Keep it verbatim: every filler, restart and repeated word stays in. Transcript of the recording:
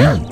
Yeah.